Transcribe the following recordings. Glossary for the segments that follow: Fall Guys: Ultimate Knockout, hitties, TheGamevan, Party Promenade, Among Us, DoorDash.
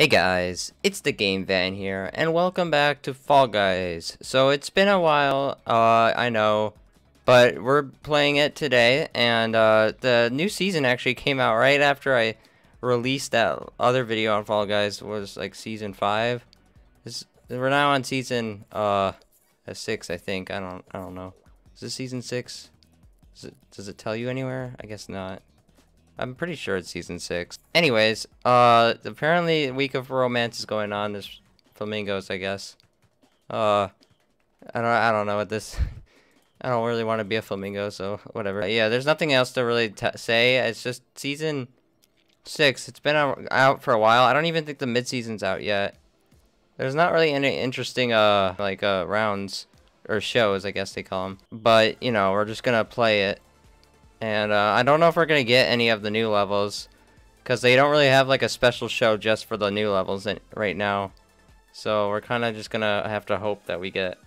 Hey guys, it's TheGamevan here, and welcome back to Fall Guys. So it's been a while, I know, but we're playing it today, and the new season actually came out right after I released that other video on Fall Guys. It was like season 5. We're now on season 6, I think. I don't know. Is this season 6? Does it tell you anywhere? I guess not. I'm pretty sure it's season 6. Anyways, apparently a week of romance is going on. There's flamingos, I guess. I don't know what this. I don't really want to be a flamingo, so whatever. Yeah, there's nothing else to really say. It's just season 6. It's been out for a while. I don't even think the mid-season's out yet. There's not really any interesting rounds or shows, I guess they call them. But you know, we're just gonna play it. And I don't know if we're going to get any of the new levels, because they don't really have like a special show just for the new levels right now. So we're kind of just going to have to hope that we get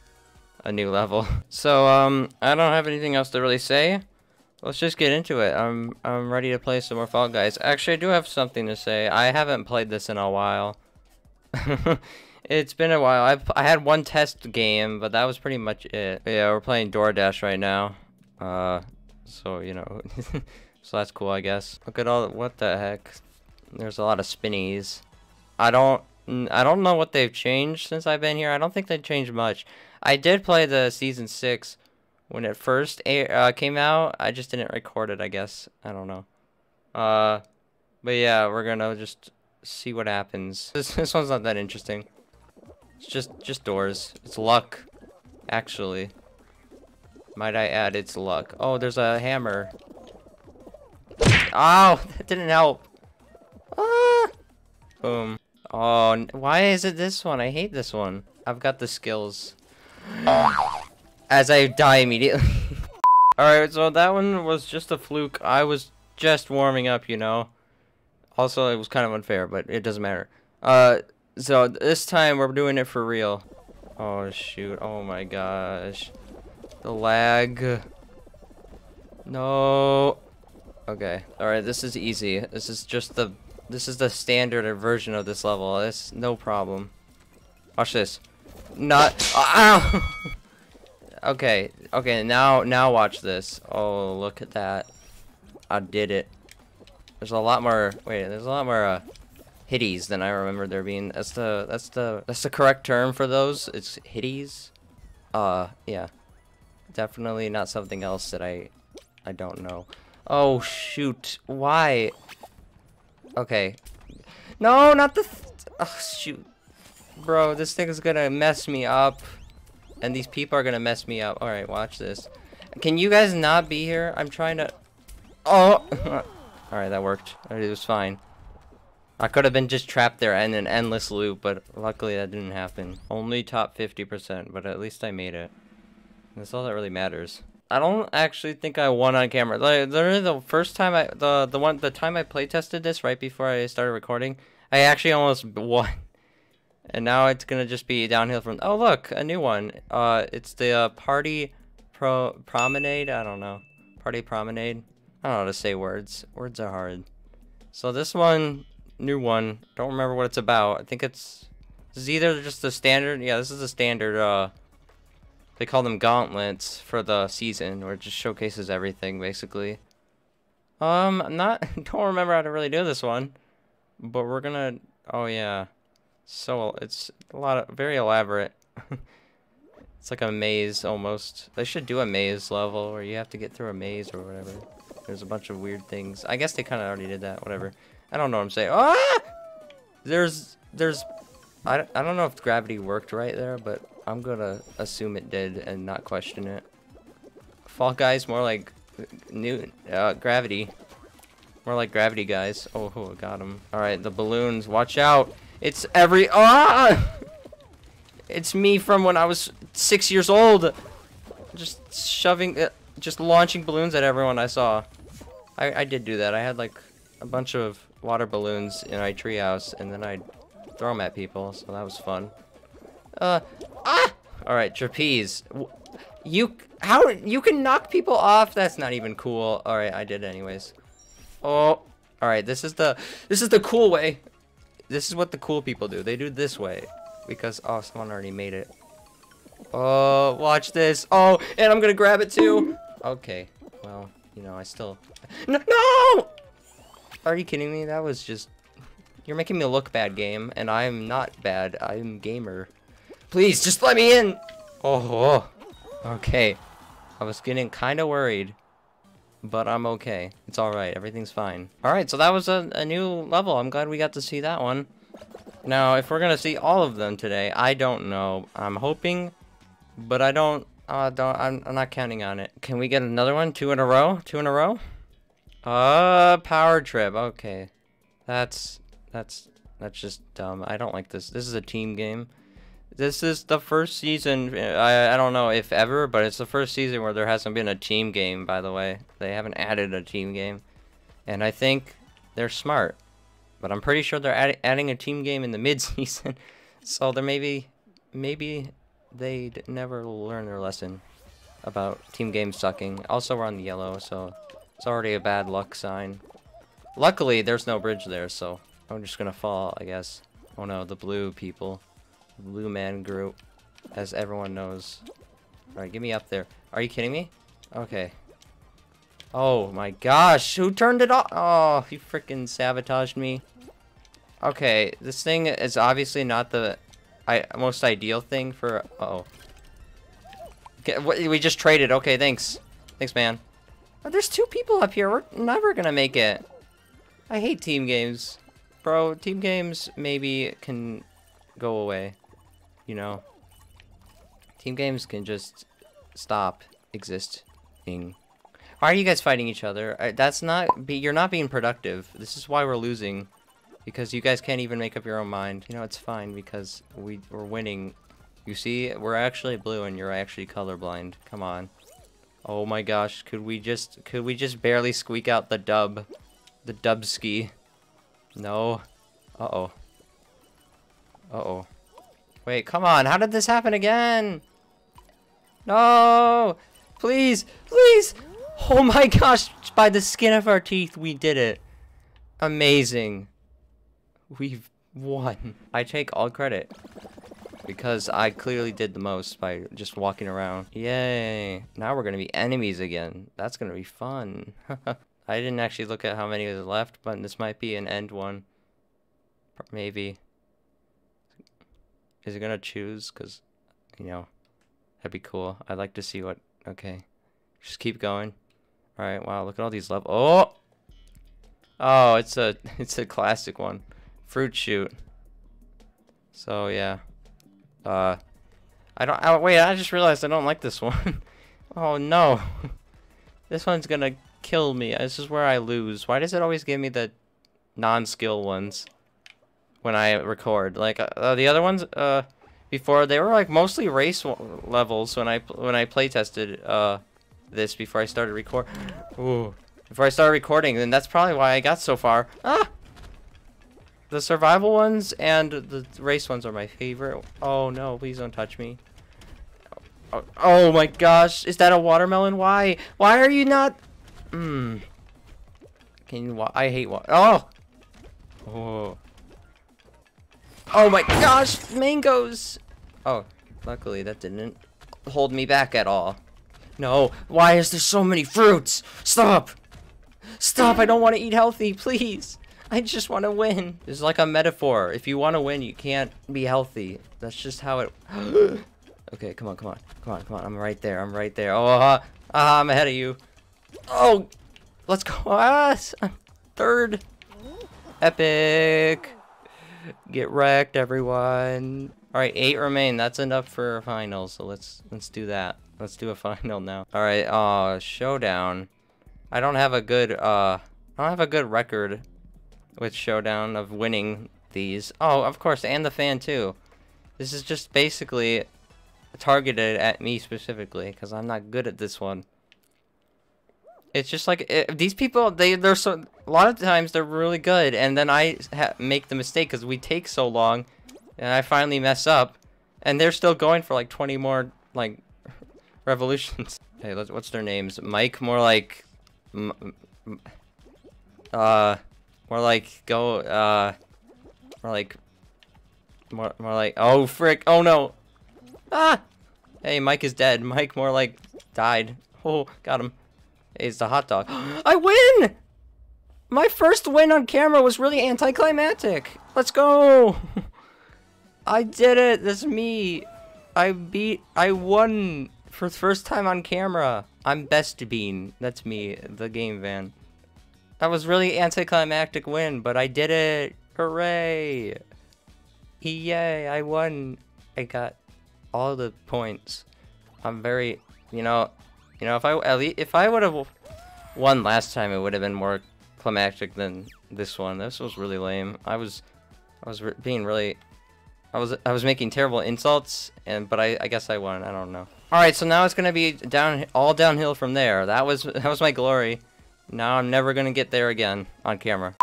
a new level. So I don't have anything else to really say. Let's just get into it. I'm ready to play some more Fall Guys. Actually, I do have something to say. I haven't played this in a while. It's been a while. I had one test game, but that was pretty much it. But yeah, we're playing DoorDash right now. So, you know, so that's cool, I guess. Look at all, what the heck? There's a lot of spinnies. I don't know what they've changed since I've been here. I don't think they've changed much. I did play the season 6 when it first came out. I just didn't record it, I guess. I don't know. But yeah, we're gonna just see what happens. This one's not that interesting. It's just doors. It's luck, actually. Might I add, it's luck. Oh, there's a hammer. Oh, that didn't help. Ah! Boom. Oh, why is it this one? I hate this one. I've got the skills. As I die immediately. Alright, so that one was just a fluke. I was just warming up, you know. Also, it was kind of unfair, but it doesn't matter. So this time we're doing it for real. Oh, shoot. Oh my gosh. The lag. No. Okay. All right. This is easy. This is just the. This is the standard version of this level. It's no problem. Watch this. Not. Ow! Okay. Okay. Now watch this. Oh, look at that. I did it. There's a lot more. Wait. There's a lot more hitties than I remember there being. That's the correct term for those. It's hitties. Yeah. Definitely not something else that I don't know. Oh, shoot. Why? Okay. No, not the... oh, shoot. Bro, this thing is gonna mess me up. And these people are gonna mess me up. Alright, watch this. Can you guys not be here? I'm trying to... oh! Alright, that worked. It was fine. I could have been just trapped there in an endless loop, but luckily that didn't happen. Only top 50%, but at least I made it. That's all that really matters. I don't actually think I won on camera. Like, literally the first time the time I play tested this right before I started recording, I actually almost won. And now it's gonna just be downhill from. Oh look, a new one. It's the Party Promenade. I don't know. Party Promenade. I don't know how to say words. Words are hard. So this one, new one. Don't remember what it's about. I think this is either just the standard. Yeah, this is the standard. They call them gauntlets for the season, where it just showcases everything, basically. Don't remember how to really do this one, but we're gonna, oh yeah. So, it's a lot of, very elaborate. It's like a maze, almost. They should do a maze level, where you have to get through a maze or whatever. There's a bunch of weird things. I guess they kinda already did that, whatever. I don't know what I'm saying. Ah! I don't know if gravity worked right there, but I'm gonna assume it did and not question it. Fall Guys, more like new gravity. More like gravity, guys. Oh, got him. All right, the balloons. Watch out! It's every ah! It's me from when I was 6 years old, just shoving, just launching balloons at everyone I saw. I did do that. I had like a bunch of water balloons in my treehouse, and then I'd throw them at people. So that was fun. Ah! Alright, trapeze. How you can knock people off? That's not even cool. Alright, I did it anyways. Oh, alright, this is the cool way. This is what the cool people do. They do this way. Because, oh, someone already made it. Oh, watch this. Oh, and I'm gonna grab it too. Okay, well, you know, I still... No! Are you kidding me? That was just... You're making me look bad, game, and I'm not bad. I'm gamer. Please, just let me in! Oh, okay. I was getting kind of worried, but I'm okay. It's alright. Everything's fine. Alright, so that was a new level. I'm glad we got to see that one. Now, if we're gonna see all of them today, I don't know. I'm hoping, but I don't I'm not counting on it. Can we get another one? Two in a row? Two in a row? Power trip. Okay. That's just dumb. I don't like this. This is a team game. This is the first season, I don't know if ever, but it's the first season where there hasn't been a team game, by the way. They haven't added a team game. And I think they're smart. But I'm pretty sure they're adding a team game in the mid-season. So there maybe they'd never learn their lesson about team game sucking. Also, we're on the yellow, so it's already a bad luck sign. Luckily, there's no bridge there, so I'm just gonna fall, I guess. Oh no, the blue people. Blue man group, as everyone knows. Alright, get me up there. Are you kidding me? Okay. Oh my gosh, who turned it off? Oh, he freaking sabotaged me. Okay, this thing is obviously not the most ideal thing for... Uh-oh. Okay, we just traded. Okay, thanks. Thanks, man. Oh, there's two people up here. We're never gonna make it. I hate team games. Bro, team games maybe can go away. You know, team games can just stop existing. Why are you guys fighting each other? That's not... You're not being productive. This is why we're losing. Because you guys can't even make up your own mind. You know, it's fine because we're winning. You see, we're actually blue and you're actually colorblind. Come on. Oh my gosh, could we just barely squeak out the dub? The dub ski. No. Uh-oh. Uh-oh. Wait, come on. How did this happen again? No! Please! Please! Oh my gosh! By the skin of our teeth, we did it. Amazing. We've won. I take all credit. Because I clearly did the most by just walking around. Yay. Now we're gonna be enemies again. That's gonna be fun. I didn't actually look at how many was left, but this might be an end one. Maybe. Is it gonna choose? Cause, you know, that'd be cool. I'd like to see what... Okay. Just keep going. Alright, wow, look at all these levels. Oh! Oh, it's a classic one. Fruit shoot. So, yeah. Wait, I just realized I don't like this one. Oh, no. This one's gonna kill me. This is where I lose. Why does it always give me the non-skill ones? When I record, like the other ones before, they were like mostly race levels when I play tested this before I started recording, and that's probably why I got so far. Ah, the survival ones and the race ones are my favorite. Oh no, please don't touch me. Oh my gosh, is that a watermelon? Why are you not? Can you? I hate water. Oh. Oh my gosh, mangoes! Oh, luckily that didn't hold me back at all. No, why is there so many fruits? Stop! Stop, I don't want to eat healthy, please! I just want to win. It's like a metaphor. If you want to win, you can't be healthy. That's just how it... Okay, come on. I'm right there. Oh, I'm ahead of you. Oh, let's go. Ah, I'm third. Epic. Get wrecked, everyone. All right, 8 remain. That's enough for a final, so let's do that. Let's do a final now. All right, showdown. I don't have a good record with showdown of winning these. Oh, of course, and the fan too. This is just basically targeted at me specifically because I'm not good at this one. It's just like, these people, they're so... A lot of times, they're really good, and then I make the mistake because we take so long, and I finally mess up, and they're still going for, like, 20 more, like, revolutions. Hey, what's their names? Mike? More like... more like, go, More like, oh frick, oh no. Ah! Hey, Mike is dead. Mike more like died. Oh, got him. Hey, it's the hot dog. I win! My first win on camera was really anticlimactic. Let's go! I did it, this is me. I won for the first time on camera. I'm Best Bean, that's me, the Game Van. That was really anticlimactic win, but I did it. Hooray! Yay, I won. I got all the points. I'm very, you know, if I would have won last time, it would have been more climactic than this one. This was really lame. I was making terrible insults, but I guess I won. I don't know. All right, so now it's gonna be all downhill from there. That was my glory. Now I'm never gonna get there again on camera.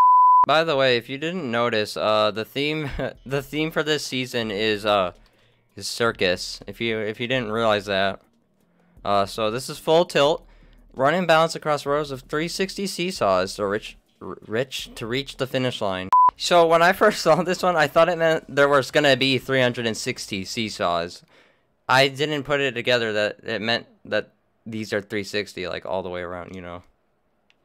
By the way, if you didn't notice, the theme for this season is circus. If you didn't realize that, so this is Full Tilt. Run and bounce across rows of 360 seesaws to reach the finish line. So when I first saw this one, I thought it meant there was gonna be 360 seesaws. I didn't put it together that it meant that these are 360, like all the way around, you know,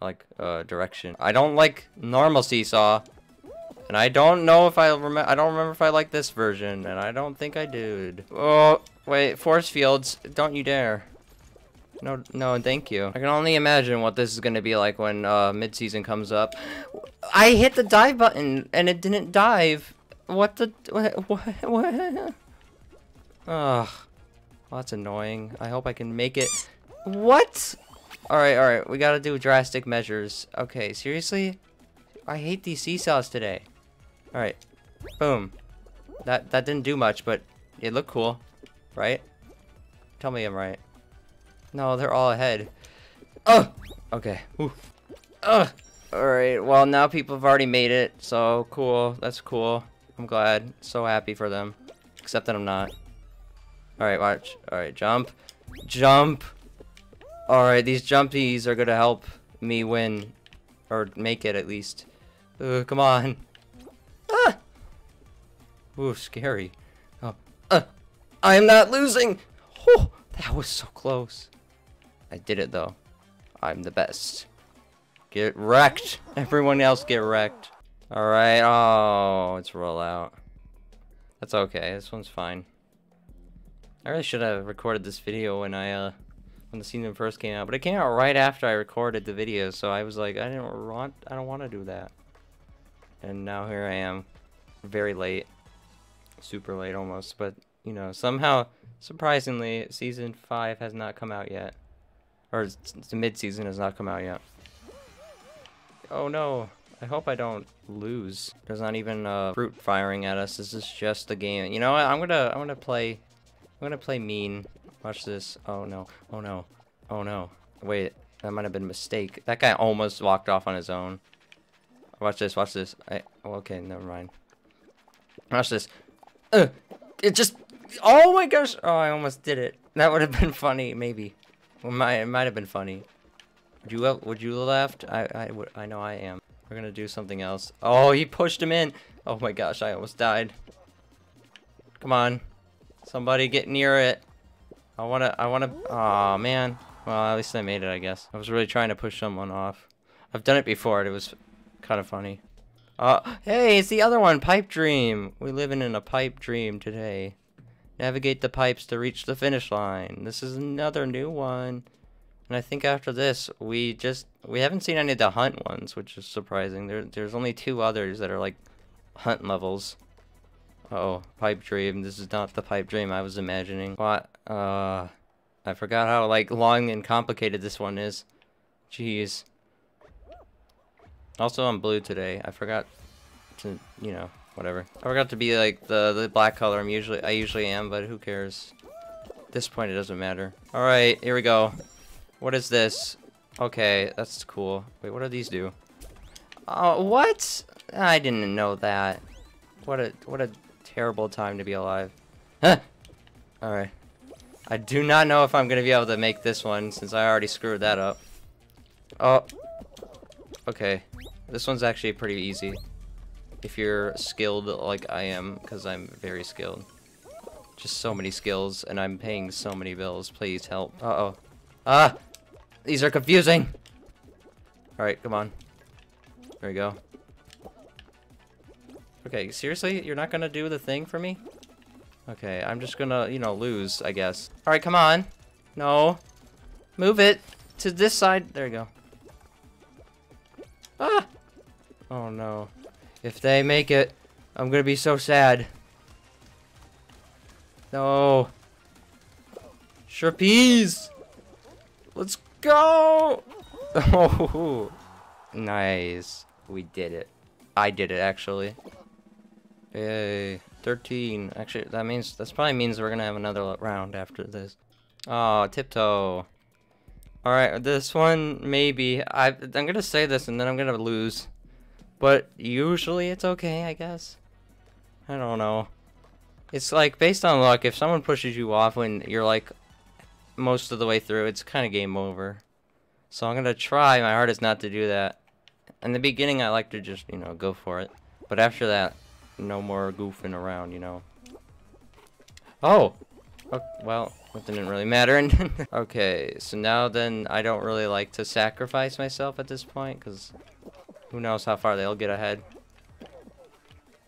like direction. I don't like normal seesaw, and I don't know if I don't remember if I like this version, and I don't think I did. Oh wait, force fields! Don't you dare! No, no, thank you. I can only imagine what this is gonna be like when mid-season comes up. I hit the dive button and it didn't dive. What the? What? Ugh, well, that's annoying. I hope I can make it. What? All right. We gotta do drastic measures. Okay, seriously? I hate these seesaws today. All right, boom. That didn't do much, but it looked cool, right? Tell me I'm right. No, they're all ahead. Oh, okay. Oh, all right. Well, now people have already made it, so cool. That's cool. I'm glad. So happy for them. Except that I'm not. All right, watch. All right, jump, jump. All right, these jumpies are gonna help me win, or make it at least. Come on. Ah. Ooh, scary. Oh. I am not losing. Oh, that was so close. I did it though. I'm the best. Get wrecked. Everyone else get wrecked. All right. Oh, it's roll out. That's okay. This one's fine. I really should have recorded this video when the season first came out, but it came out right after I recorded the video, so I was like, I don't want to do that. And now here I am, very late, super late almost, but you know, somehow surprisingly, season 5 has not come out yet. Or the mid-season has not come out yet. Oh no, I hope I don't lose. There's not even fruit firing at us. This is just the game. You know what? I'm gonna play mean. Watch this. Oh no. Oh no. Oh no. Wait, that might have been a mistake. That guy almost walked off on his own. Watch this. Watch this. Okay, never mind. Watch this. It just. Oh my gosh! Oh, I almost did it. That would have been funny, maybe. Well, it might have been funny. Would you laughed? I know I am. We're gonna do something else. Oh, he pushed him in. Oh my gosh! I almost died. Come on, somebody get near it. I wanna. Oh man. Well, at least I made it, I guess. I was really trying to push someone off. I've done it before. And it was kind of funny. Hey, it's the other one. Pipe dream. We're living in a pipe dream today. Navigate the pipes to reach the finish line. This is another new one. And I think after this, we haven't seen any of the hunt ones, which is surprising. There's only 2 others that are like hunt levels. Uh-oh, pipe dream. This is not the pipe dream I was imagining. What? I forgot how like long and complicated this one is. Jeez. Also, I'm blue today. I forgot to, you know. Whatever. I forgot to be like the black color I usually am, but who cares? At this point it doesn't matter. Alright, here we go. What is this? Okay, that's cool. Wait, what do these do? Oh, what? I didn't know that. What a terrible time to be alive. Huh. Alright. I do not know if I'm gonna be able to make this one since I already screwed that up. Oh. Okay. This one's actually pretty easy. if you're skilled like I am, because I'm very skilled. Just so many skills, and I'm paying so many bills. Please help. Uh-oh. Ah! These are confusing! Alright, come on. There we go. Okay, seriously? You're not gonna do the thing for me? Okay, I'm just gonna, you know, lose, I guess. Alright, come on. No. Move it to this side. There you go. Ah! Oh, no. If they make it, I'm gonna be so sad. No. Trapeze! Let's go! Oh, nice. We did it. I did it, actually. Yay. 13. Actually, that means, that probably means we're gonna have another round after this. Oh, tiptoe. Alright, this one, maybe. I'm gonna say this and then I'm gonna lose. But usually it's okay, I guess. I don't know. It's like, based on luck, if someone pushes you off when you're like most of the way through, it's kind of game over. So I'm gonna try my hardest not to do that. In the beginning, I like to just, you know, go for it. But after that, no more goofing around, you know. Oh! Oh, well, that didn't really matter. Okay, so now then, I don't really like to sacrifice myself at this point, because who knows how far they'll get ahead.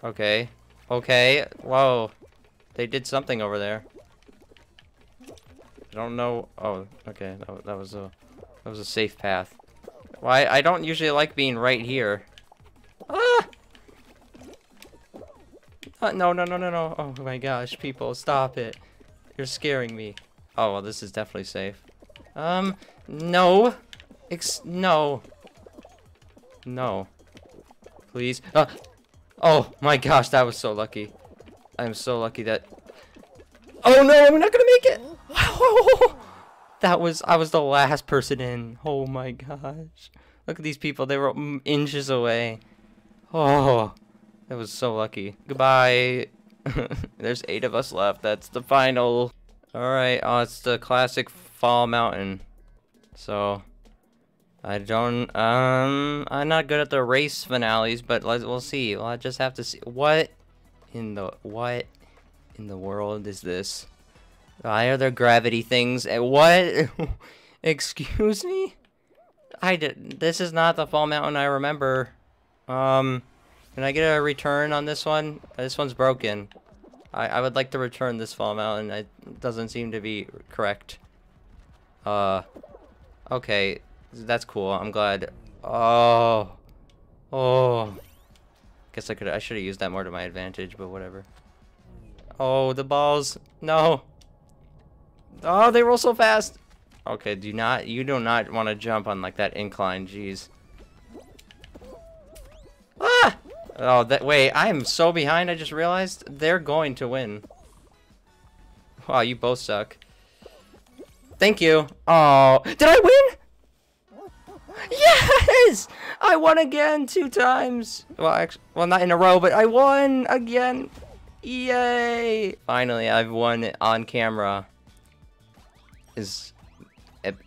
Okay. Okay. Whoa. They did something over there. I don't know. Oh, okay. That was a safe path. Why? I don't usually like being right here. Ah! No, no, no, no, no. Oh my gosh, people, stop it. You're scaring me. Oh, well, this is definitely safe. No. No. No. Please. Oh my gosh, that was so lucky. I am so lucky that... Oh no, I'm not gonna make it! That was... I was the last person in. Oh my gosh. Look at these people, they were inches away. Oh, that was so lucky. Goodbye. There's 8 of us left, that's the final. Alright, oh, it's the classic Fall Mountain. So... I don't, I'm not good at the race finales, but we'll see. Well, I just have to see. What in the world is this? Why are there gravity things? What? Excuse me? This is not the Fall Mountain I remember. Can I get a return on this one? This one's broken. I would like to return this Fall Mountain. It doesn't seem to be correct. Okay. That's cool. I'm glad. Oh. Oh. Guess I should have used that more to my advantage, but whatever. Oh, the balls. No. Oh, they roll so fast. Okay, you do not want to jump on like that incline, jeez. Ah! Oh, wait, I am so behind. I just realized they're going to win. Wow, you both suck. Thank you. Oh, did I win? Yes! I won again 2 times. Well, actually, well, not in a row, but I won again. Yay! Finally, I've won on camera. Is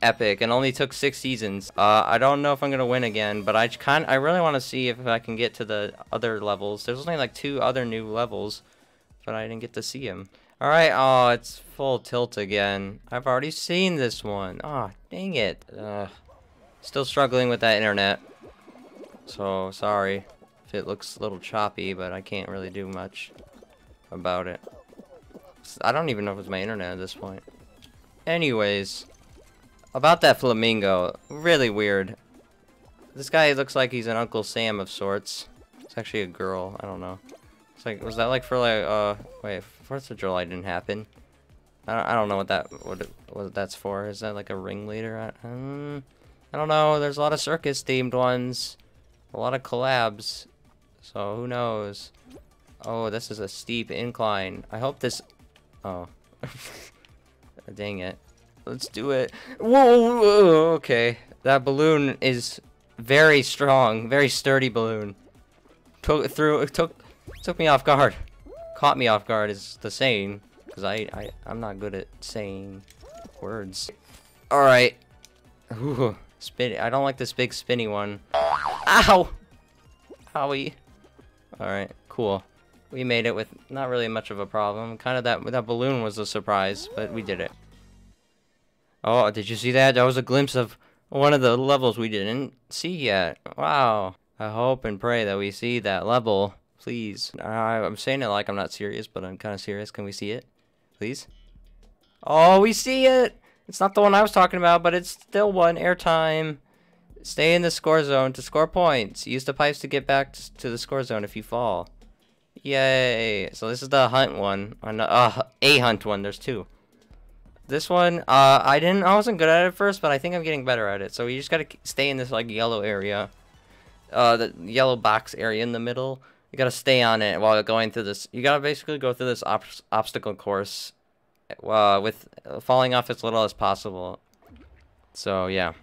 epic, and only took 6 seasons. I don't know if I'm gonna win again, but I really want to see if I can get to the other levels. There's only like 2 other new levels, but I didn't get to see them. All right. Oh, it's full tilt again. I've already seen this one. Oh, dang it. Still struggling with that internet, so sorry if it looks a little choppy, but I can't really do much about it. I don't even know if it's my internet at this point. Anyways, about that flamingo, really weird. This guy looks like he's an Uncle Sam of sorts. It's actually a girl, I don't know. It's like, was that like for like, wait, 4th of July didn't happen. I don't know what that's for. Is that like a ringleader? I don't know, there's a lot of circus-themed ones, a lot of collabs, so who knows. Oh, this is a steep incline. I hope this... Oh. Dang it. Let's do it. Whoa, whoa, okay. That balloon is very strong, very sturdy balloon. It took me off guard. Caught me off guard is the saying, because I'm not good at saying words. Alright. Ooh. Spin. I don't like this big spinny one. Ow! Owie. Alright, cool. We made it with not really much of a problem. Kind of that balloon was a surprise, but we did it. Oh, did you see that? That was a glimpse of one of the levels we didn't see yet. Wow. I hope and pray that we see that level. Please. I'm saying it like I'm not serious, but I'm kind of serious. Can we see it? Please? Oh, we see it! It's not the one I was talking about, but it's still one. Airtime. Stay in the score zone to score points. Use the pipes to get back to the score zone if you fall. Yay. So this is the hunt one. A hunt one. There's two. This one, I wasn't good at it at first, but I think I'm getting better at it. So you just gotta stay in this, like, yellow area. The yellow box area in the middle. You gotta stay on it while going through this. You gotta basically go through this obstacle course with falling off as little as possible. So, yeah.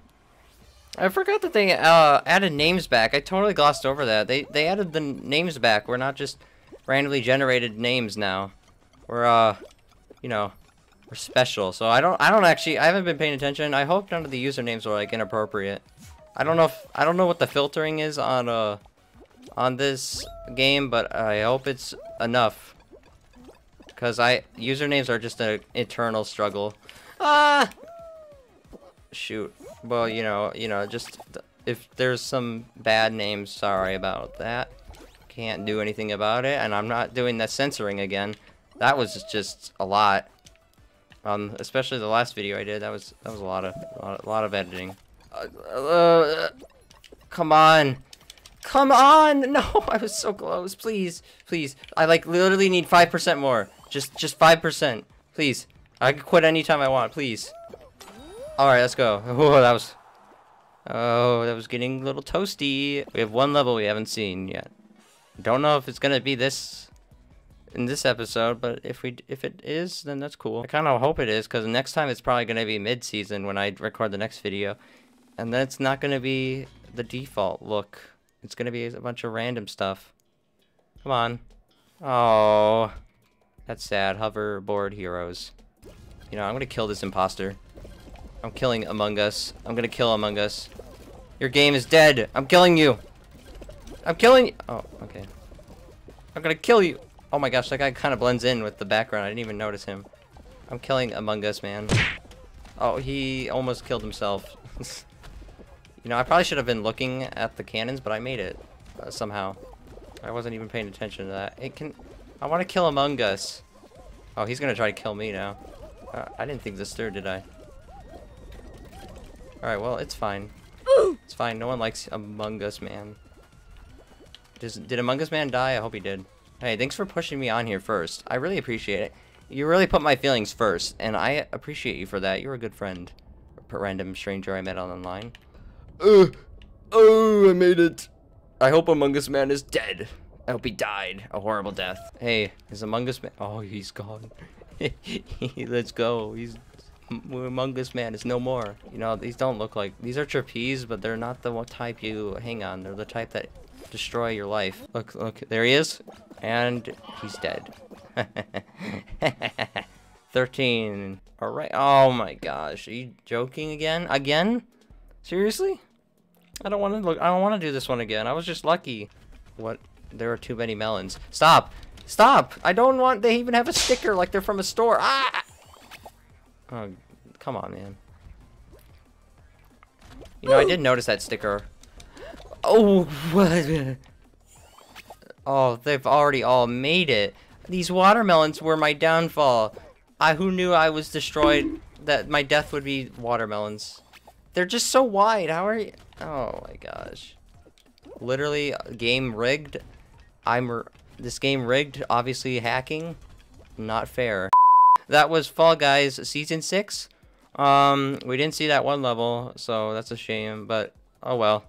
I forgot that they added names back. I totally glossed over that. They added the names back. We're not just randomly generated names now. We're, you know, we're special. So I don't actually, I haven't been paying attention. I hope none of the usernames were, like, inappropriate. I don't know what the filtering is on this game, but I hope it's enough. Because usernames are just an eternal struggle. Ah! Shoot. Well, you know, just if there's some bad names, sorry about that. Can't do anything about it, and I'm not doing that censoring again. That was just a lot. Especially the last video I did, that was a lot of editing. Come on. Come on! No, I was so close. Please. Please. I, like, literally need 5% more. Just 5%. Please. I can quit anytime I want, please. Alright, let's go. Oh, that was getting a little toasty. We have one level we haven't seen yet. Don't know if it's gonna be this in this episode, but if it is, then that's cool. I kind of hope it is, because next time it's probably gonna be mid-season when I record the next video, and then it's not gonna be the default look. It's gonna be a bunch of random stuff. Come on. Oh, that's sad. Hoverboard heroes. You know, I'm gonna kill this imposter. I'm killing Among Us. I'm gonna kill Among Us. Your game is dead. I'm killing you. I'm killing you. Oh, okay. I'm gonna kill you. Oh my gosh, that guy kind of blends in with the background. I didn't even notice him. I'm killing Among Us, man. Oh, he almost killed himself. You know, I probably should have been looking at the cannons, but I made it somehow. I wasn't even paying attention to that. I want to kill Among Us. Oh, he's gonna try to kill me now. I didn't think this through, did I? Alright, well, it's fine. It's fine. No one likes Among Us Man. Did Among Us Man die? I hope he did. Hey, thanks for pushing me on here first. I really appreciate it. You really put my feelings first, and I appreciate you for that. You're a good friend. A random stranger I met online. Oh, I made it. I hope Among Us Man is dead. I hope he died a horrible death. Hey, is Among Us Man... Oh, he's gone. Let's go. He's... Among Us Man is no more. You know, these don't look like... These are trapeze, but they're not the one type you hang on. They're the type that destroy your life. Look, look. There he is. And he's dead. 13. Alright. Oh my gosh. Are you joking again? Again? Seriously? I don't want to do this one again. I was just lucky. What? There are too many melons. Stop! Stop! I don't want... They even have a sticker like they're from a store. Ah! Oh, come on, man. You know, I did notice that sticker. Oh, what? Oh, they've already all made it. These watermelons were my downfall. Who knew I was destroyed, that my death would be watermelons. They're just so wide. How are you? Oh, my gosh. Literally, game rigged. This game rigged, obviously hacking. Not fair. That was Fall Guys Season 6. We didn't see that one level, so that's a shame, but oh well.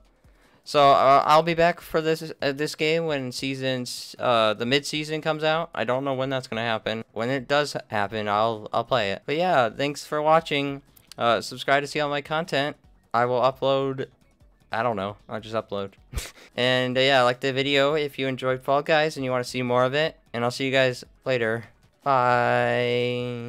So I'll be back for this game when the mid-season comes out. I don't know when that's going to happen. When it does happen, I'll play it. But yeah, thanks for watching. Subscribe to see all my content. I will upload, I don't know, I'll just upload. And yeah, like the video if you enjoyed Fall Guys and you want to see more of it. And I'll see you guys later. Bye.